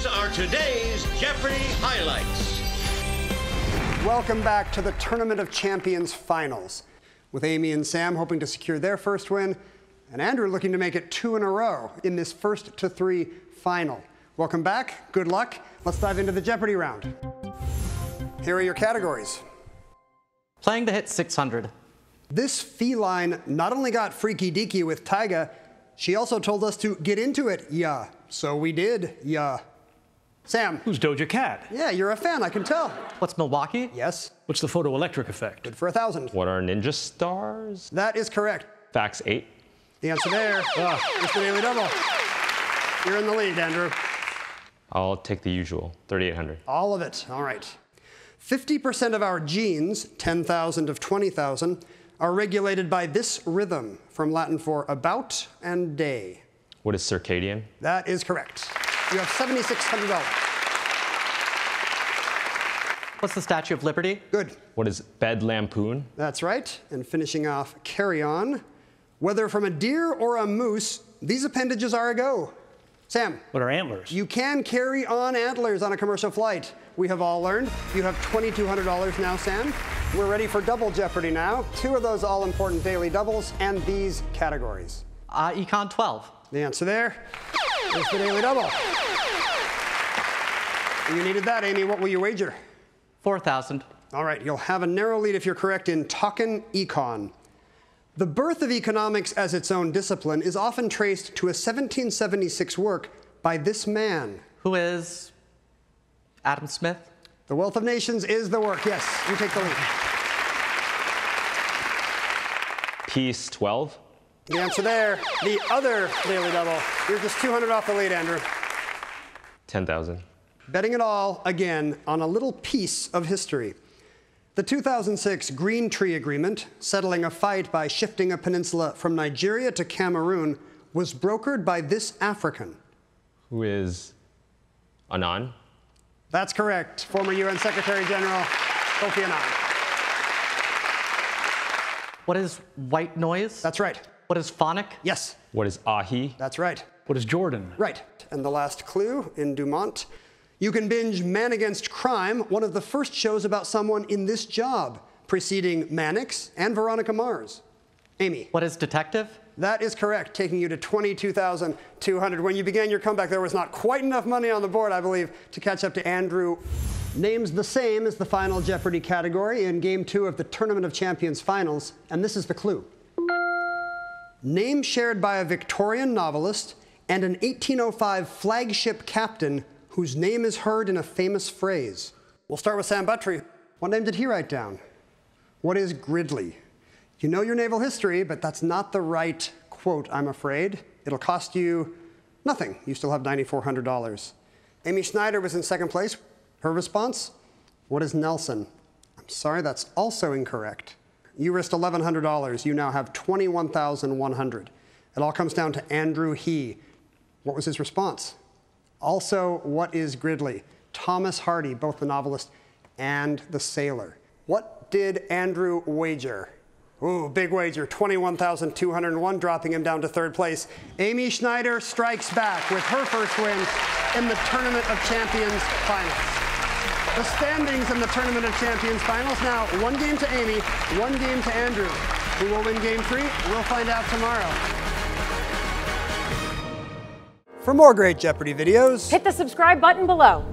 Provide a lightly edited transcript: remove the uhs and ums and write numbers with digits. These are today's Jeopardy! highlights. Welcome back to the Tournament of Champions finals, with Amy and Sam hoping to secure their first win, and Andrew looking to make it 2 in a row in this first to 3 final. Welcome back. Good luck. Let's dive into the Jeopardy round. Here are your categories. Playing the hit 600. This feline not only got freaky deaky with Tyga, she also told us to get into it, yeah. So we did, yeah. Sam. Who's Doja Cat? Yeah, you're a fan, I can tell. What's Milwaukee? Yes. What's the photoelectric effect? Good for 1,000. What are ninja stars? That is correct. Facts 8. The answer there is the Daily Double. You're in the lead, Andrew. I'll take the usual, 3,800. All of it, all right. 50% of our genes, 10,000 of 20,000, are regulated by this rhythm, from Latin for about and day. What is circadian? That is correct. You have $7,600. What's the Statue of Liberty? Good. What is Bed Lampoon? That's right. And finishing off, carry on. Whether from a deer or a moose, these appendages are a go. Sam. What are antlers? You can carry on antlers on a commercial flight. We have all learned. You have $2,200 now, Sam. We're ready for double Jeopardy now. 2 of those all-important daily doubles and these categories. Econ 12. The answer there is the daily double. You needed that, Amy. What will you wager? 4,000. All right, you'll have a narrow lead if you're correct in Talkin' Econ. The birth of economics as its own discipline is often traced to a 1776 work by this man. Who is Adam Smith? The Wealth of Nations is the work. Yes, you take the lead. Piece 12. The answer there, the other daily double. You're just 200 off the lead, Andrew. 10,000. Betting it all, again, on a little piece of history. The 2006 Green Tree Agreement, settling a fight by shifting a peninsula from Nigeria to Cameroon, was brokered by this African. Who is Annan? That's correct. Former UN Secretary General Kofi Annan. What is white noise? That's right. What is phonic? Yes. What is ahi? That's right. What is Jordan? Right. And the last clue in Dumont. You can binge Man Against Crime, one of the first shows about someone in this job, preceding Mannix and Veronica Mars. Amy. What is detective? That is correct, taking you to 22,200. When you began your comeback, there was not quite enough money on the board, I believe, to catch up to Andrew. Names the same as the final Jeopardy! category in Game 2 of the Tournament of Champions finals, and this is the clue. Name shared by a Victorian novelist and an 1805 flagship captain whose name is heard in a famous phrase. We'll start with Sam Buttrey. What name did he write down? What is Gridley? You know your naval history, but that's not the right quote, I'm afraid. It'll cost you nothing. You still have $9,400. Amy Schneider was in second place. Her response, what is Nelson? I'm sorry, that's also incorrect. You risked $1,100. You now have $21,100. It all comes down to Andrew He. What was his response? Also, what is Gridley? Thomas Hardy, both the novelist and the sailor. What did Andrew wager? Ooh, big wager, 21,201, dropping him down to third place. Amy Schneider strikes back with her first win in the Tournament of Champions finals. The standings in the Tournament of Champions finals now, 1 game to Amy, 1 game to Andrew. Who will win Game 3? We'll find out tomorrow. For more great Jeopardy! videos, hit the subscribe button below.